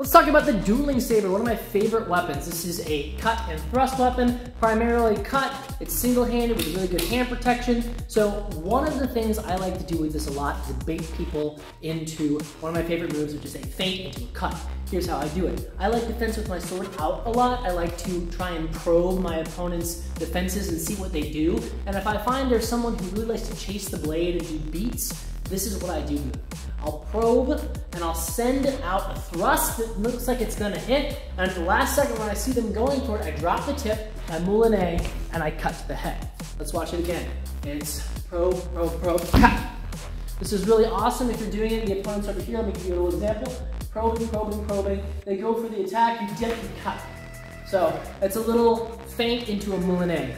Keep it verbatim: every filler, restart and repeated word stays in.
Let's talk about the Dueling Saber, one of my favorite weapons. This is a cut and thrust weapon, primarily cut. It's single-handed with really good hand protection. So one of the things I like to do with this a lot is bait people into one of my favorite moves, which is a feint into a cut. Here's how I do it. I like to fence with my sword out a lot. I like to try and probe my opponent's defenses and see what they do. And if I find there's someone who really likes to chase the blade and do beats, this is what I do. I'll probe and I'll send out a thrust that looks like it's gonna hit, and at the last second when I see them going for it, I drop the tip, I moulinet, and I cut the head. Let's watch it again. It's probe, probe, probe, cut. This is really awesome if you're doing it. The opponent's over here, let me give you a little example. Probing, probing, probing. They go for the attack, you dip, you cut. So it's a little feint into a moulinet.